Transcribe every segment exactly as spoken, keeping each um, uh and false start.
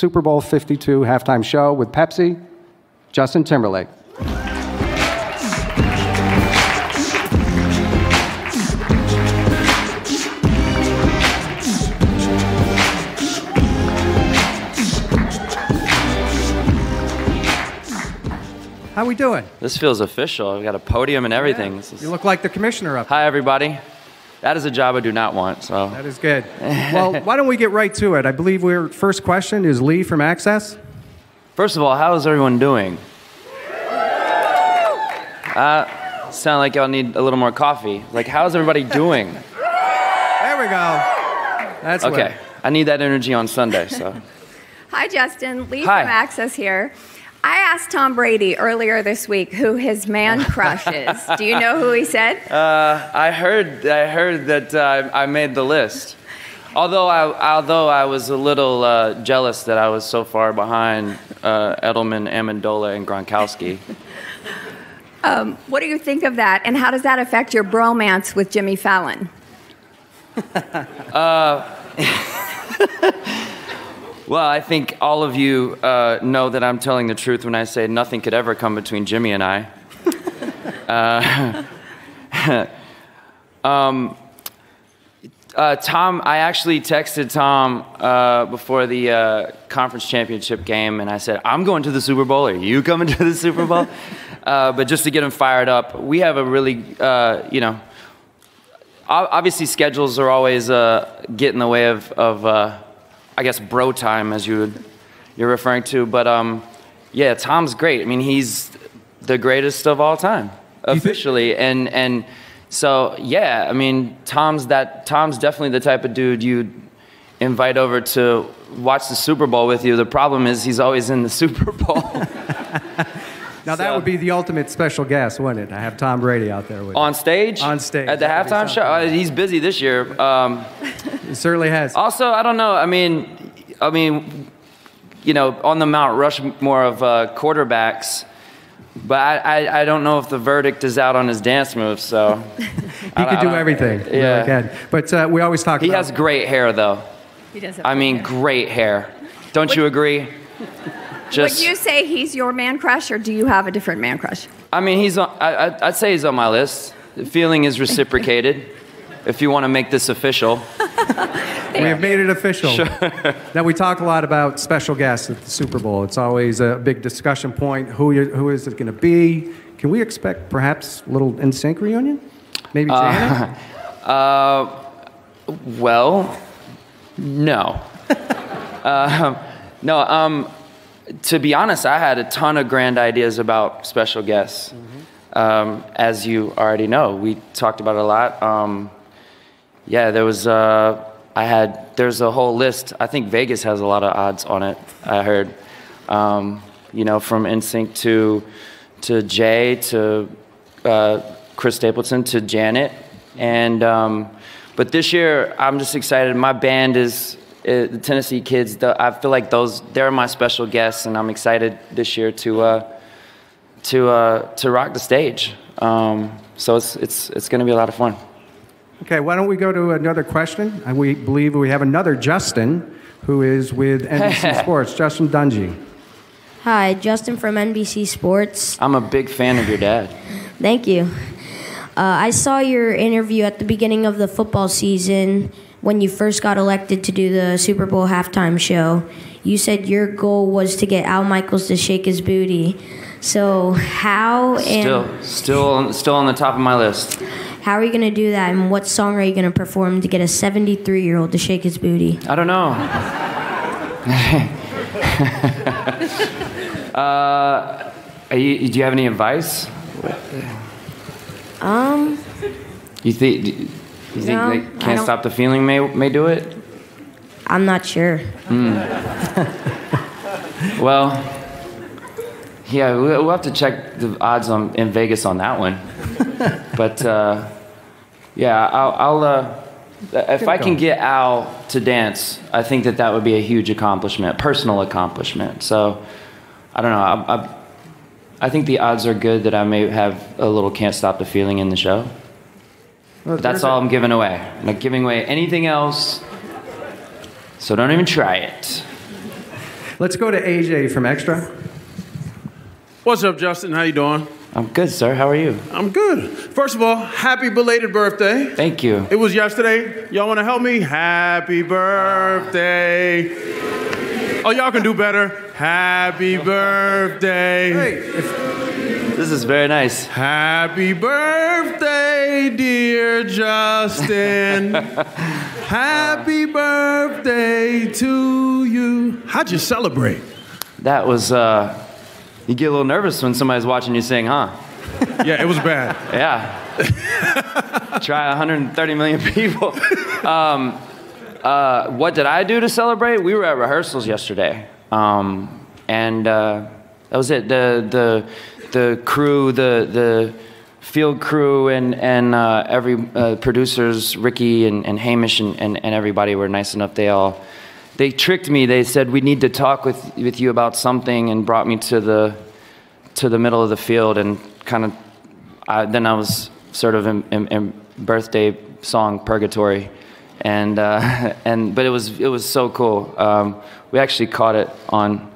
Super Bowl fifty-two halftime show with Pepsi, Justin Timberlake. How we doing? This feels official. I've got a podium and everything. Yeah. Is... You look like the commissioner up there. Hi, everybody. That is a job I do not want, so. That is good. Well, why don't we get right to it? I believe our first question is Lee from Access. First of all, how is everyone doing? Uh, sound like y'all need a little more coffee. Like, how is everybody doing? There we go. That's okay. Lit. I need that energy on Sunday, so. Hi, Justin. Lee Hi. From Access here. I asked Tom Brady earlier this week who his man crush is. Do you know who he said? Uh, I heard. I heard that uh, I made the list. Although I, although I was a little uh, jealous that I was so far behind uh, Edelman, Amendola, and Gronkowski. Um, what do you think of that, and how does that affect your bromance with Jimmy Fallon? uh... Well, I think all of you uh, know that I'm telling the truth when I say nothing could ever come between Jimmy and I. uh, um, uh, Tom, I actually texted Tom uh, before the uh, conference championship game, and I said, I'm going to the Super Bowl. Are you coming to the Super Bowl? uh, but just to get him fired up, we have a really, uh, you know, obviously schedules are always uh, get in the way of... of uh, I guess bro time, as you would, you're referring to, but um, yeah, Tom's great. I mean, he's the greatest of all time, officially, and and so yeah, I mean, Tom's that Tom's definitely the type of dude you'd invite over to watch the Super Bowl with you. The problem is he's always in the Super Bowl. Now that so, would be the ultimate special guest, wouldn't it? I have Tom Brady out there with on stage, on stage at the halftime show. Oh, he's busy this year. Um, it certainly has. Also, I don't know. I mean, I mean, you know, on the Mount Rushmore of uh, quarterbacks, but I, I, I don't know if the verdict is out on his dance moves. So he could do everything. Yeah, really can. But uh, we always talk. He about has great hair, though. He does. Have I mean, hair. Great hair. Don't what? You agree? Just, would you say he's your man crush, or do you have a different man crush? I mean, he's on, I, I'd say he's on my list. The feeling is reciprocated, if you want to make this official. We have made it official. Sure. Now, we talk a lot about special guests at the Super Bowl. It's always a big discussion point. Who, who is it going to be? Can we expect perhaps a little N sync reunion? Maybe Janet? Uh, uh, well, no. uh, no, um... To be honest, I had a ton of grand ideas about special guests. Mm-hmm. um, as you already know, we talked about it a lot. Um, yeah, there was, uh, I had, there's a whole list. I think Vegas has a lot of odds on it, I heard. Um, you know, from N sync to, to Jay, to uh, Chris Stapleton, to Janet. And, um, but this year, I'm just excited. My band is... It, the Tennessee kids, the, I feel like those, they're my special guests, and I'm excited this year to uh, to uh, to rock the stage. Um, so it's it's it's going to be a lot of fun. Okay, why don't we go to another question? And we believe we have another Justin, who is with N B C Sports. Justin Dungy. Hi, Justin from N B C Sports. I'm a big fan of your dad. Thank you. Uh, I saw your interview at the beginning of the football season. When you first got elected to do the Super Bowl halftime show, you said your goal was to get Al Michaels to shake his booty. So how still, and... Still, still on the top of my list. How are you going to do that, and what song are you going to perform to get a seventy-three-year-old to shake his booty? I don't know. uh, are you, do you have any advice? Um... You think... You think no, they Can't Stop the Feeling may, may do it? I'm not sure. Mm. Well, yeah, we'll have to check the odds on, in Vegas on that one. But, uh, yeah, I'll, I'll uh, if I can get Al to dance, I think that that would be a huge accomplishment, personal accomplishment. So, I don't know. I, I, I think the odds are good that I may have a little Can't Stop the Feeling in the show. Well, that's all I'm giving away. I'm not giving away anything else, so don't even try it. Let's go to A J from Extra. What's up, Justin? How you doing? I'm good, sir. How are you? I'm good. First of all, happy belated birthday. Thank you. It was yesterday. Y'all want to help me? Happy birthday. Oh, y'all can do better. Happy birthday. Hey, if... This is very nice. Happy birthday, dear Justin. Happy birthday to you. How'd you celebrate? That was... Uh... You get a little nervous when somebody's watching you sing, huh? Yeah, it was bad. Yeah. Try one hundred thirty million people. Um, uh, what did I do to celebrate? We were at rehearsals yesterday. Um, and uh, that was it. The, the, the crew, the, the field crew, and, and uh, every uh, producers, Ricky and, and Hamish and, and, and everybody were nice enough. They all... They tricked me. They said, we need to talk with, with you about something, and brought me to the, to the middle of the field, and kind of, I, then I was sort of in, in, in birthday song purgatory. And, uh, and, but it was, it was so cool. Um, we actually caught it on,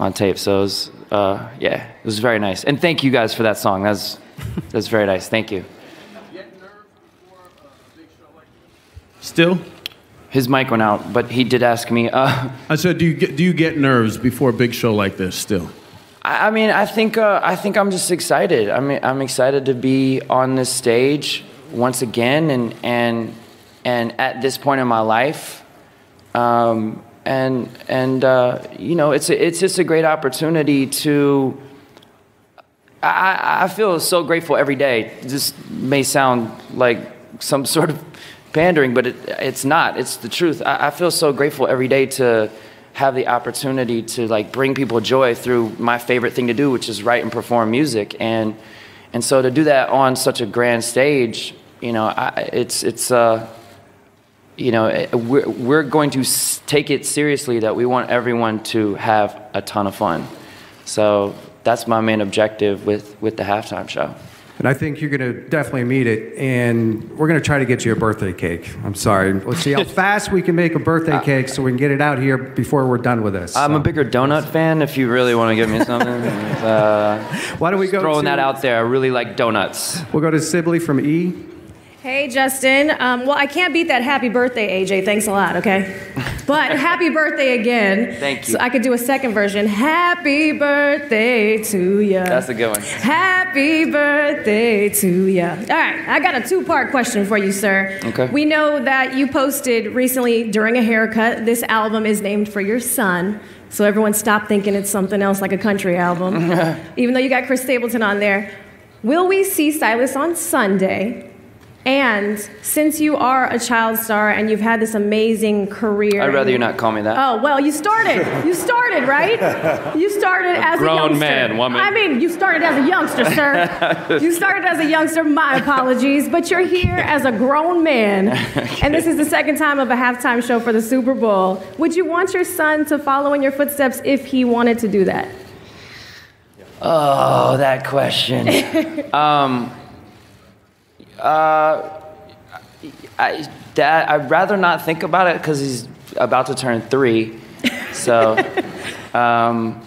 on tape, so it was, uh, yeah, it was very nice. And thank you guys for that song. That's, that's very nice. Thank you. Still? His mic went out, but he did ask me. Uh, I said, do you get do you get nerves before a big show like this? Still, I, I mean, I think uh, I think I'm just excited. I mean, I'm excited to be on this stage once again, and and and at this point in my life, um, and and uh, you know, it's a, it's just a great opportunity to. I I feel so grateful every day. This may sound like some sort of pandering, but it, it's not. It's the truth. I, I feel so grateful every day to have the opportunity to like bring people joy through my favorite thing to do, which is write and perform music, and and so to do that on such a grand stage, you know, I, it's it's uh, you know, it, we're we're going to s take it seriously that we want everyone to have a ton of fun. So that's my main objective with with the halftime show. And I think you're going to definitely meet it. And we're going to try to get you a birthday cake. I'm sorry. Let's see how fast we can make a birthday cake so we can get it out here before we're done with this. I'm so. a bigger donut fan if you really want to give me something. uh, Why don't we go throwing to, that out there. I really like donuts. We'll go to Sibley from E. Hey, Justin. Um, well, I can't beat that happy birthday, A J. Thanks a lot, okay? But happy birthday again. Thank you. So I could do a second version. Happy birthday to ya. That's a good one. Happy birthday to ya. All right, I got a two-part question for you, sir. Okay. We know that you posted recently during a haircut, this album is named for your son. So everyone stop thinking it's something else like a country album. Even though you got Chris Stapleton on there. Will we see Silas on Sunday? And since you are a child star and you've had this amazing career... I'd rather you not call me that. Oh, well, you started. You started, right? You started a as a youngster. Grown man, woman. I mean, you started as a youngster, sir. You started as a youngster, my apologies. But you're here as a grown man. And this is the second time of a halftime show for the Super Bowl. Would you want your son to follow in your footsteps if he wanted to do that? Oh, that question. um... Uh, I, that, I'd rather not think about it because he's about to turn three. So, um,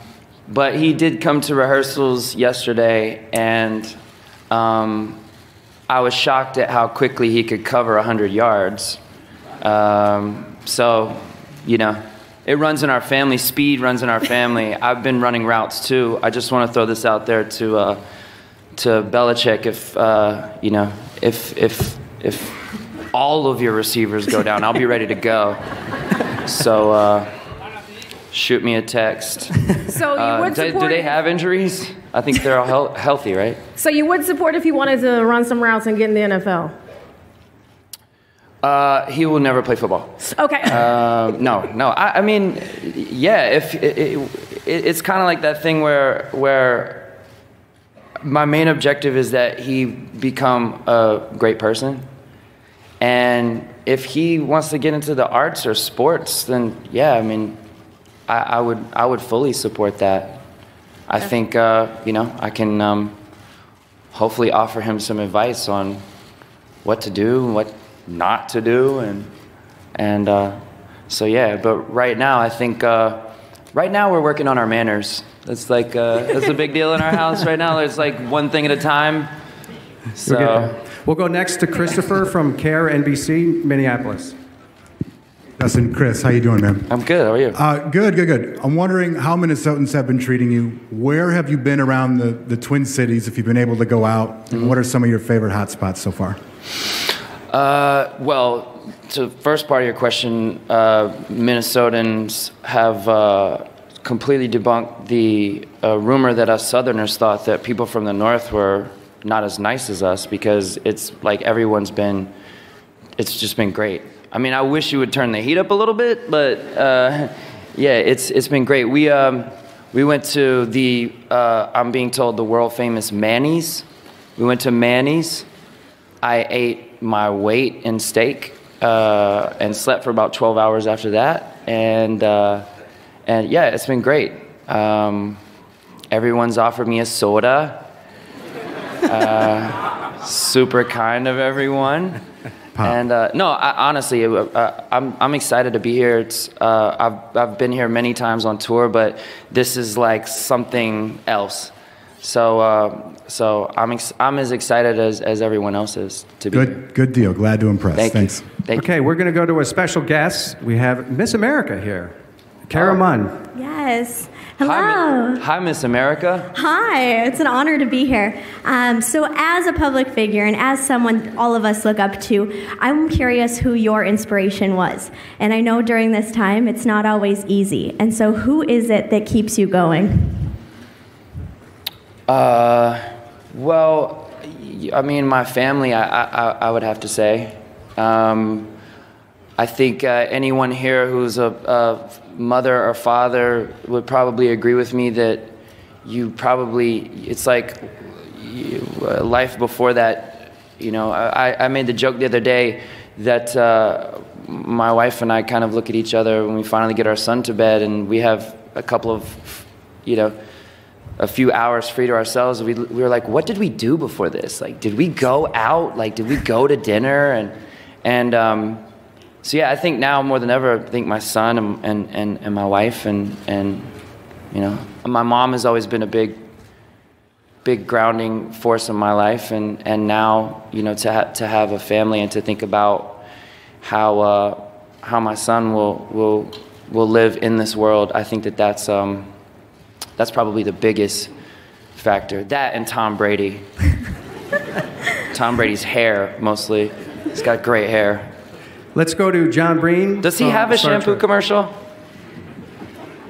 but he did come to rehearsals yesterday, and um, I was shocked at how quickly he could cover one hundred yards. Um, so, you know, it runs in our family. Speed runs in our family. I've been running routes too. I just want to throw this out there to... Uh, to Belichick, if uh, you know, if if if all of your receivers go down, I'll be ready to go. So uh, shoot me a text. So you uh, would do, support do they have injuries? I think they're all health healthy, right? So you would support if he wanted to run some routes and get in the N F L? Uh, he will never play football. Okay. Uh, no, no. I, I mean, yeah. If it, it, it, it's kind of like that thing where where. My main objective is that he become a great person. And if he wants to get into the arts or sports, then yeah, I mean, I, I would I would fully support that. I think, uh, you know, I can um, hopefully offer him some advice on what to do, what not to do. And, and uh, so, yeah, but right now I think uh, Right now we're working on our manners. That's like uh, that's a big deal in our house right now. It's like one thing at a time. So we'll go next to Christopher from C A R E N B C, Minneapolis. Justin, Chris, how you doing, man? I'm good. How are you? Uh, good, good, good. I'm wondering how Minnesotans have been treating you. Where have you been around the, the Twin Cities if you've been able to go out? And mm-hmm. what are some of your favorite hot spots so far? Uh, well, to the first part of your question, uh, Minnesotans have uh, completely debunked the uh, rumor that us Southerners thought that people from the North were not as nice as us, because it's like everyone's been, it's just been great. I mean, I wish you would turn the heat up a little bit, but uh, yeah, it's it's been great. We um, we went to the uh, I'm being told the world famous Manny's. We went to Manny's. I ate my weight in steak uh, and slept for about twelve hours after that, and uh, and yeah, it's been great. Um, everyone's offered me a soda. Uh, super kind of everyone. And uh, no, I, honestly, uh, I'm I'm excited to be here. It's uh, I've I've been here many times on tour, but this is like something else. So uh, so I'm ex I'm as excited as, as everyone else is to be good, here. Good deal. Glad to impress. Thank Thanks. You. Thank okay, you. We're gonna go to a special guest. We have Miss America here, Carol Munn. Oh. Yes. Hello. Hi, Mi Hi, Miss America. Hi. It's an honor to be here. Um, so as a public figure and as someone all of us look up to, I'm curious who your inspiration was. And I know during this time, it's not always easy. And so who is it that keeps you going? Uh, well, I mean, my family, I, I, I would have to say. Um, I think uh, anyone here who's a... a mother or father would probably agree with me that you probably, it's like you, uh, life before that, you know, I, I made the joke the other day that uh, my wife and I kind of look at each other when we finally get our son to bed and we have a couple of, you know, a few hours free to ourselves. We, we were like, what did we do before this? Like, did we go out? Like, did we go to dinner? And, and, um, so yeah, I think now more than ever, I think my son and, and, and, and my wife and, and, you know, my mom has always been a big, big grounding force in my life. And, and now, you know, to, ha to have a family and to think about how, uh, how my son will, will, will live in this world, I think that that's, um, that's probably the biggest factor. That and Tom Brady. Tom Brady's hair, mostly. He's got great hair. Let's go to John Breen. Does he oh, have a Star shampoo Trek. commercial?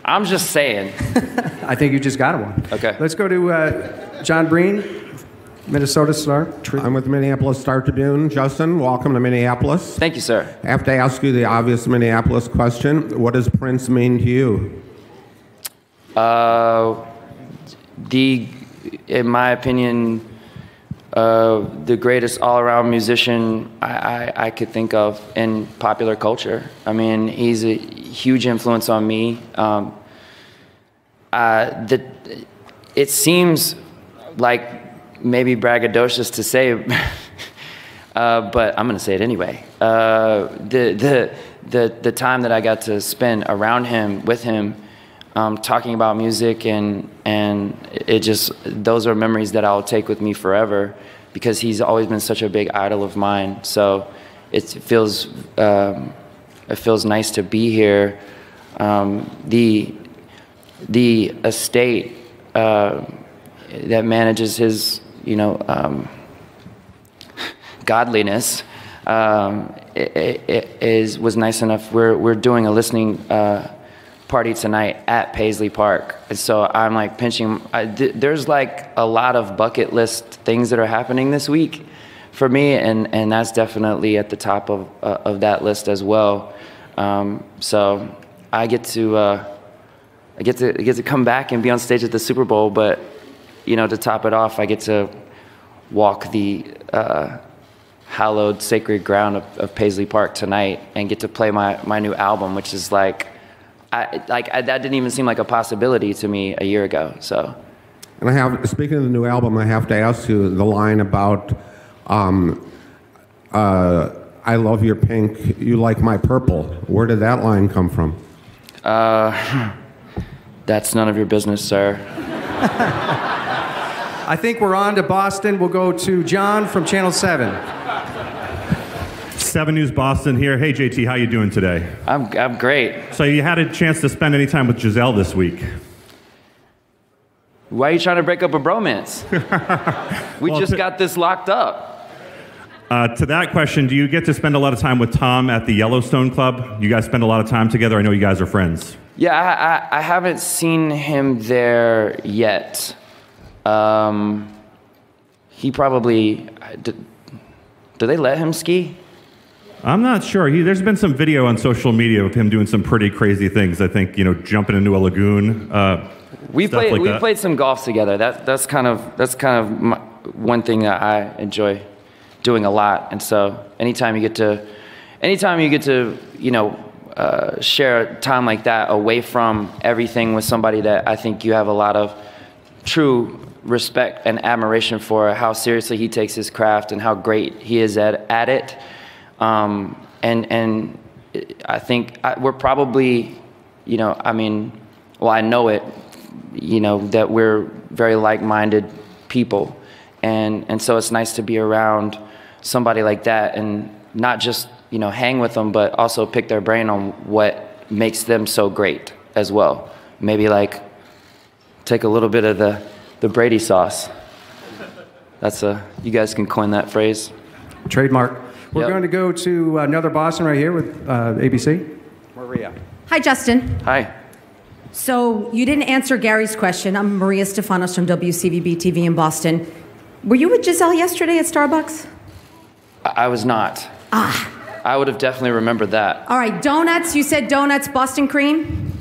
I'm just saying. I think you just got one. Okay. Let's go to uh, John Breen, Minnesota Star Tribune. I'm with the Minneapolis Star Tribune. Justin, welcome to Minneapolis. Thank you, sir. I have to ask you the obvious Minneapolis question. What does Prince mean to you? Uh, the, in my opinion, Uh, the greatest all-around musician I, I, I could think of in popular culture. I mean, he's a huge influence on me. Um, uh, the, it seems like maybe braggadocious to say, uh, but I'm gonna say it anyway. Uh, the, the, the, the time that I got to spend around him, with him, Um, talking about music and and it just, those are memories that I'll take with me forever, because he's always been such a big idol of mine. So it's, it feels um, it feels nice to be here. Um, the the estate uh, that manages his you know um, godliness um, it, it is was nice enough. We're we're doing a listening Uh, party tonight at Paisley Park. And so I'm like pinching, I, th there's like a lot of bucket list things that are happening this week for me, and, and that's definitely at the top of, uh, of that list as well. Um, so I get to, uh, I get to I get to come back and be on stage at the Super Bowl, but you know, to top it off, I get to walk the uh, hallowed sacred ground of, of Paisley Park tonight and get to play my, my new album, which is like, I, like I, that didn't even seem like a possibility to me a year ago. So, and I have, speaking of the new album, I have to ask you the line about um, uh, "I love your pink, you like my purple." Where did that line come from? Uh, That's none of your business, sir. I think we're on to Boston. We'll go to John from Channel seven. seven News Boston here. Hey, J T, how you doing today? I'm, I'm great. So you had a chance to spend any time with Giselle this week. Why are you trying to break up a bromance? We well, just got this locked up. Uh, to that question, do you get to spend a lot of time with Tom at the Yellowstone Club? You guys spend a lot of time together. I know you guys are friends. Yeah, I, I, I haven't seen him there yet. Um, he probably... Did, do they let him ski? I'm not sure. He, there's been some video on social media of him doing some pretty crazy things. I think, you know, jumping into a lagoon. Uh, we played. Like we that. played some golf together. That that's kind of that's kind of my, one thing that I enjoy doing a lot. And so anytime you get to, anytime you get to, you know, uh, share a time like that away from everything with somebody that I think you have a lot of true respect and admiration for, how seriously he takes his craft and how great he is at at it. Um, and, and I think I, we're probably, you know, I mean, well, I know it, you know, that we're very like-minded people. And, and so it's nice to be around somebody like that and not just, you know, hang with them, but also pick their brain on what makes them so great as well. Maybe like take a little bit of the, the Brady sauce. That's a, you guys can coin that phrase. Trademark. We're yep. going to go to another Boston right here with uh, A B C. Maria. Hi, Justin. Hi. So you didn't answer Gary's question. I'm Maria Stefanos from W C V B T V in Boston. Were you with Giselle yesterday at Starbucks? I, I was not. Ah. I would have definitely remembered that. All right, donuts. You said donuts, Boston cream?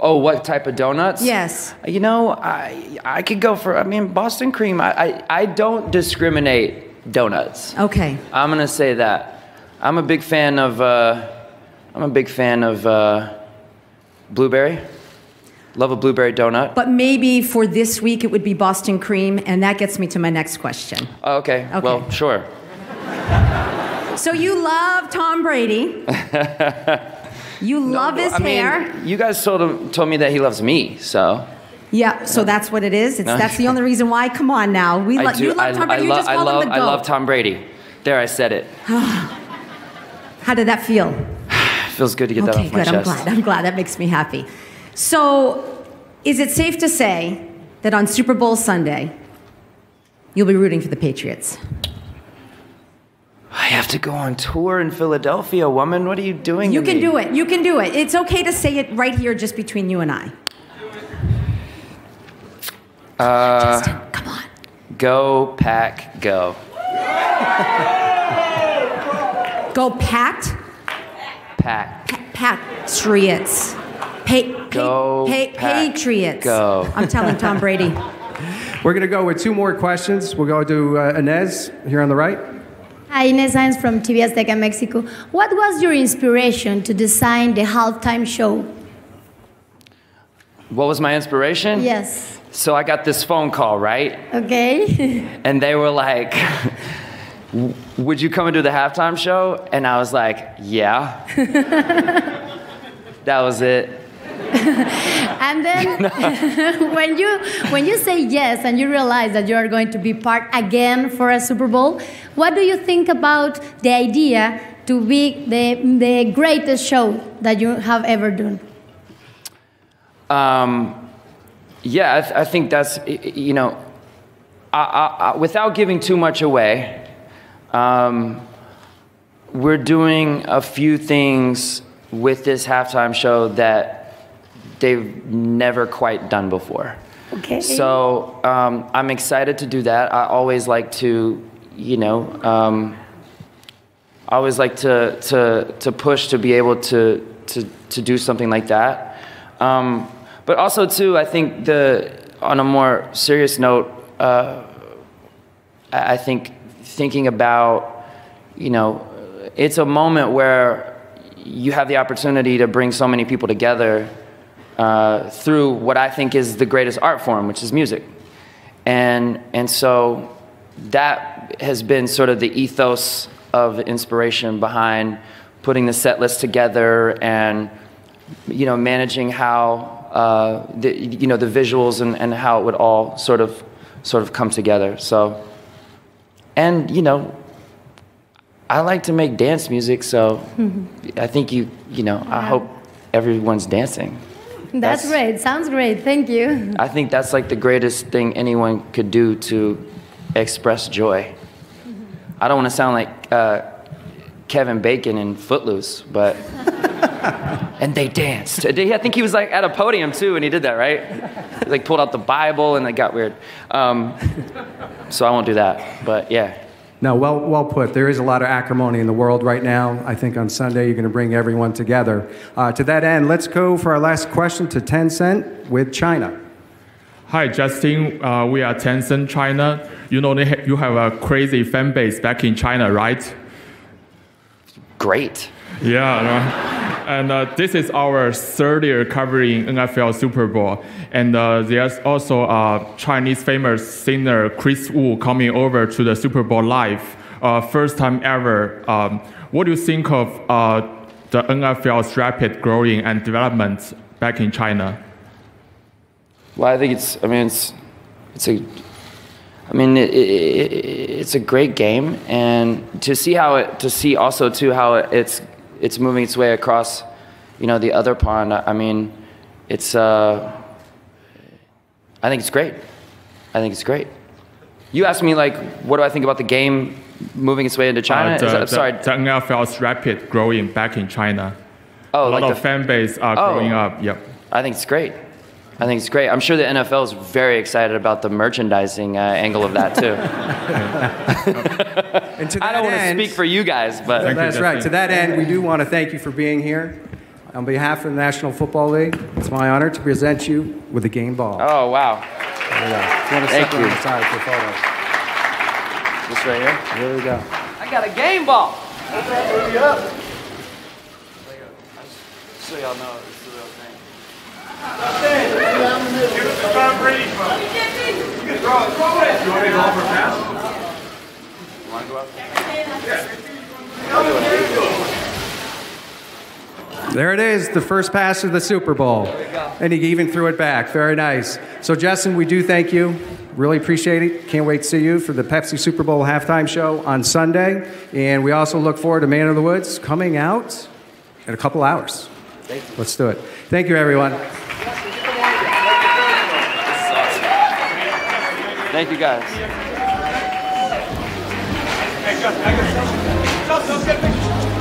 Oh, what type of donuts? Yes. You know, I, I could go for, I mean, Boston cream. I, I, I don't discriminate. Donuts. Okay. I'm gonna say that. I'm a big fan of. Uh, I'm a big fan of uh, blueberry. Love a blueberry donut. But maybe for this week it would be Boston cream, and that gets me to my next question. Oh, okay. okay. Well, sure. So you love Tom Brady. You love no, his I hair. Mean, you guys told him, told me that he loves me, so. Yeah, so that's what it is. It's, that's the only reason why. Come on now. We lo do. You love Tom Brady. I, I you just called I love, him the goat. I love Tom Brady. There, I said it. How did that feel? Feels good to get okay, that off good. my chest. Okay, good. I'm glad. I'm glad. That makes me happy. So is it safe to say that on Super Bowl Sunday, you'll be rooting for the Patriots? I have to go on tour in Philadelphia, woman. What are you doing You to can me? do it. You can do it. It's okay to say it right here just between you and I. Uh, Justin, come on. Go Pack, go. Go Packed? Pack. Pa Patriots. Pa go pa pack Patriots. Go. I'm telling Tom Brady. We're going to go with two more questions. We'll go to uh, Inez here on the right. Hi, Inez Sainz from T V Azteca, Mexico. What was your inspiration to design the halftime show? What was my inspiration? Yes. So I got this phone call, right? Okay. And they were like, would you come and do the halftime show? And I was like, yeah. That was it. And then no. when, you, when you say yes and you realize that you are going to be part again for a Super Bowl, what do you think about the idea to be the, the greatest show that you have ever done? Um... Yeah, I, th I think that's, you know, I, I, I, without giving too much away, um, we're doing a few things with this halftime show that they've never quite done before. Okay. So um, I'm excited to do that. I always like to, you know, um, I always like to, to, to push to be able to, to, to do something like that. Um, But also, too, I think the on a more serious note, uh, I think thinking about, you know, it's a moment where you have the opportunity to bring so many people together uh, through what I think is the greatest art form, which is music. And, and so that has been sort of the ethos of inspiration behind putting the set list together and, you know, managing how uh, the, you know, the visuals and, and how it would all sort of sort of come together. So, and you know, I like to make dance music, so mm-hmm. I think you you know yeah. I hope everyone's dancing. That's, that's great. Sounds great. Thank you. I think that's like the greatest thing anyone could do to express joy. I don't want to sound like uh, Kevin Bacon in Footloose, but and they danced. I think he was like at a podium too, and he did that, right? He like pulled out the Bible, and it got weird. Um, so I won't do that. But yeah. No, well, well put. There is a lot of acrimony in the world right now. I think on Sunday you're going to bring everyone together. Uh, to that end, let's go for our last question to Tencent with China. Hi, Justin. Uh, we are Tencent China. You know they ha you have a crazy fan base back in China, right? Great. Yeah. Right? And uh, this is our third year covering N F L Super Bowl. And uh, there's also a uh, Chinese famous singer Chris Wu coming over to the Super Bowl live. Uh, first time ever. Um, what do you think of uh, the N F L's rapid growing and development back in China? Well, I think it's, I mean, it's, it's a, I mean, it, it, it, it's a great game. And to see how it, to see also too how it, it's, it's moving its way across, you know, the other pond. I mean, it's, uh, I think it's great. I think it's great. You asked me, like, what do I think about the game moving its way into China? Uh, the, Is that, the, sorry. The N F L's rapid growing back in China. Oh, a lot like of the fan base are oh, growing up. Yep. I think it's great. I think it's great. I'm sure the N F L is very excited about the merchandising uh, angle of that, too. And to that I don't want to speak for you guys, but... Well, that's right. To that end, we do want to thank you for being here. On behalf of the National Football League, it's my honor to present you with a game ball. Oh, wow. There you go. If you want to thank you. On the side for photos. This right here? There we go. I got a game ball. Hurry up. Just so y'all know, it's the real thing. There it is, the first pass of the Super Bowl. And he even threw it back. Very nice. So, Justin, we do thank you. Really appreciate it. Can't wait to see you for the Pepsi Super Bowl halftime show on Sunday. And we also look forward to Man of the Woods coming out in a couple hours. Let's do it. Thank you, everyone. Thank you, guys. Hey, Justin, I got